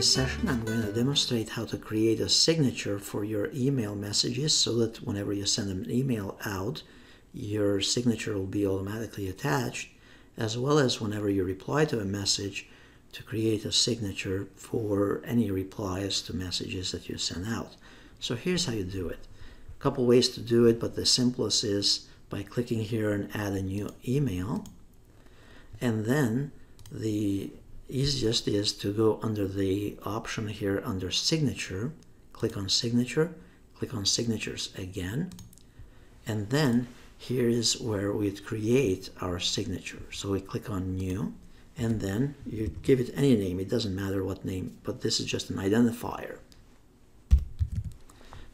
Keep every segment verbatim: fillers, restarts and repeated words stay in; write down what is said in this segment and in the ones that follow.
this session, I'm going to demonstrate how to create a signature for your email messages so that whenever you send an email out, your signature will be automatically attached, as well as whenever you reply to a message, to create a signature for any replies to messages that you send out. So here's how you do it. A couple ways to do it, but the simplest is by clicking here and add a new email. And then the easiest is to go under the option here under signature, click on signature, click on signatures again, and then here is where we create our signature. So we click on new, and then you give it any name, it doesn't matter what name, but this is just an identifier.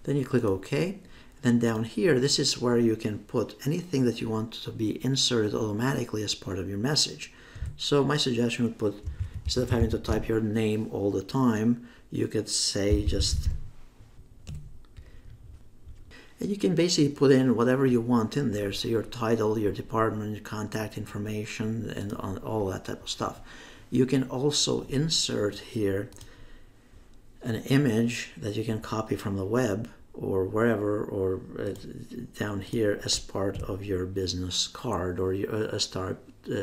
Then you click OK. Then down here, this is where you can put anything that you want to be inserted automatically as part of your message. So my suggestion would put, instead of having to type your name all the time, you could say just, and you can basically put in whatever you want in there. So your title, your department, your contact information, and all that type of stuff. You can also insert here an image that you can copy from the web or wherever, or down here as part of your business card, or as part, uh,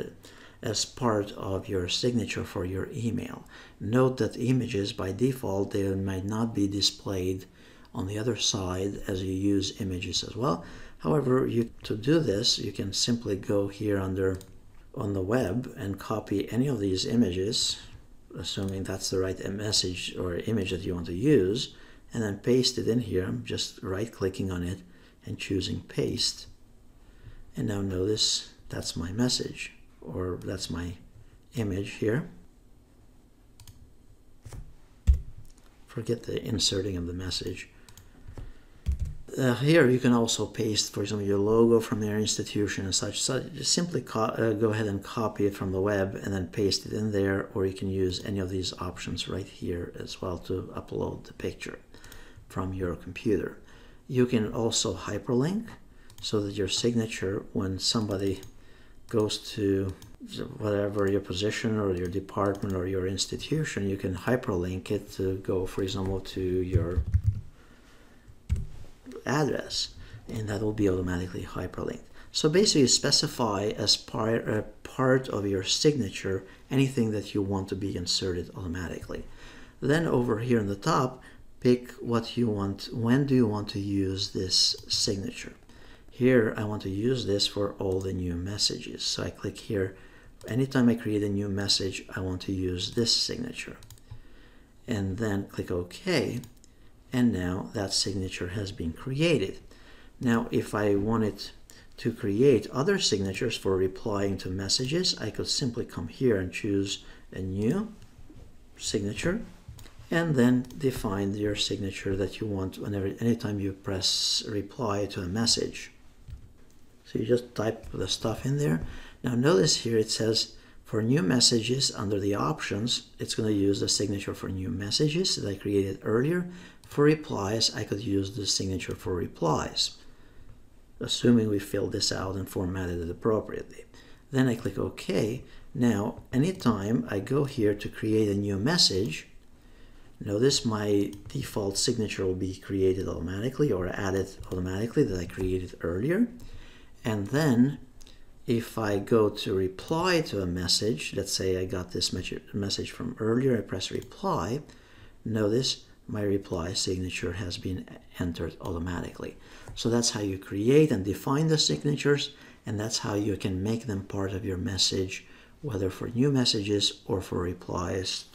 as part of your signature for your email. Note that images by default, they might not be displayed on the other side as you use images as well. However, you, to do this, you can simply go here under on the web and copy any of these images, assuming that's the right message or image that you want to use, and then paste it in here. I'm just right-clicking on it and choosing paste. And now notice that's my message, or that's my image here. Forget the inserting of the message. Uh, here you can also paste, for example, your logo from your institution and such. So just simply uh, go ahead and copy it from the web and then paste it in there, or you can use any of these options right here as well to upload the picture from your computer. You can also hyperlink so that your signature, when somebody goes to whatever your position or your department or your institution, you can hyperlink it to go, for example, to your address, and that will be automatically hyperlinked. So basically specify as part, uh, part of your signature anything that you want to be inserted automatically. Then over here on the top, pick what you want, when do you want to use this signature. Here I want to use this for all the new messages. So I click here, anytime I create a new message, I want to use this signature. And then click OK. And now that signature has been created. Now, if I wanted to create other signatures for replying to messages, I could simply come here and choose a new signature, and then define your signature that you want whenever, anytime you press reply to a message. So you just type the stuff in there. Now notice here it says, for new messages, under the options, it's going to use the signature for new messages that I created earlier. For replies, I could use the signature for replies, assuming we filled this out and formatted it appropriately. Then I click OK. Now, anytime I go here to create a new message, notice my default signature will be created automatically or added automatically that I created earlier. And then if I go to reply to a message, let's say I got this message from earlier, I press reply, notice my reply signature has been entered automatically. So that's how you create and define the signatures, and that's how you can make them part of your message, whether for new messages or for replies